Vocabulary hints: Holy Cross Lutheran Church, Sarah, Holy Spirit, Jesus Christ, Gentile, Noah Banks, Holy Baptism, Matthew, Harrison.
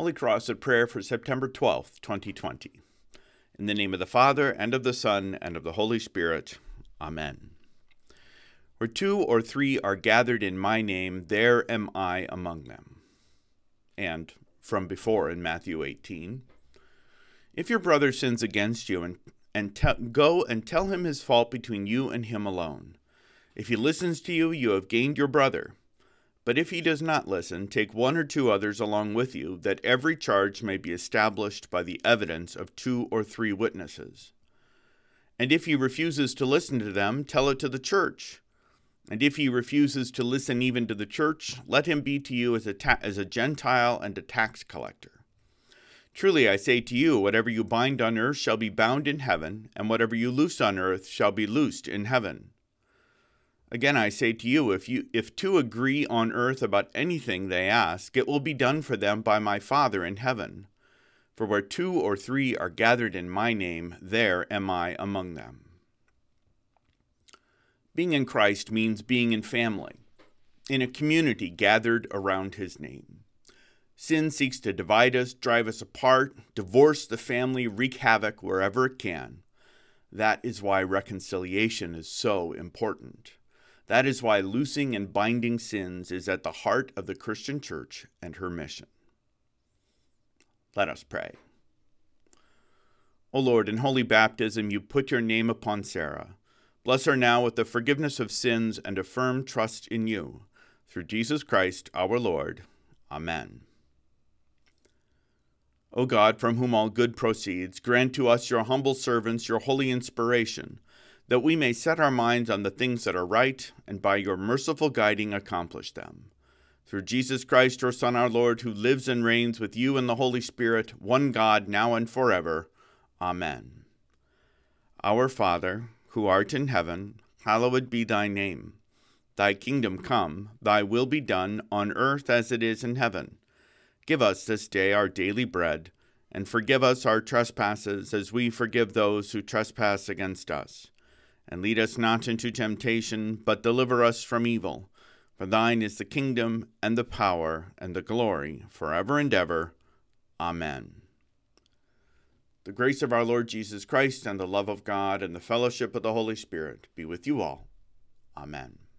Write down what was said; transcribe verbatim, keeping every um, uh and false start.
Holy Cross, a prayer for September twelfth, twenty twenty. In the name of the Father, and of the Son, and of the Holy Spirit. Amen. Where two or three are gathered in my name, there am I among them. And from before in Matthew eighteen, if your brother sins against you, and, and te- go and tell him his fault between you and him alone. If he listens to you, you have gained your brother. But if he does not listen, take one or two others along with you, that every charge may be established by the evidence of two or three witnesses. And if he refuses to listen to them, tell it to the church. And if he refuses to listen even to the church, let him be to you as a, ta- as a Gentile and a tax collector. Truly I say to you, whatever you bind on earth shall be bound in heaven, and whatever you loose on earth shall be loosed in heaven. Again, I say to you, if you if two agree on earth about anything they ask, it will be done for them by my Father in heaven. For where two or three are gathered in my name, there am I among them. Being in Christ means being in family, in a community gathered around his name. Sin seeks to divide us, drive us apart, divorce the family, wreak havoc wherever it can. That is why reconciliation is so important. That is why loosing and binding sins is at the heart of the Christian Church and her mission. Let us pray. O Lord, in holy baptism you put your name upon Sarah. Bless her now with the forgiveness of sins and a firm trust in you. Through Jesus Christ our Lord. Amen. O God, from whom all good proceeds, grant to us your humble servants your holy inspiration, that we may set our minds on the things that are right, and by your merciful guiding accomplish them. Through Jesus Christ, your Son, our Lord, who lives and reigns with you in the Holy Spirit, one God, now and forever. Amen. Our Father, who art in heaven, hallowed be thy name. Thy kingdom come, thy will be done, on earth as it is in heaven. Give us this day our daily bread, and forgive us our trespasses, as we forgive those who trespass against us. And lead us not into temptation, but deliver us from evil. For thine is the kingdom, and the power, and the glory, forever and ever. Amen. The grace of our Lord Jesus Christ, and the love of God, and the fellowship of the Holy Spirit be with you all. Amen.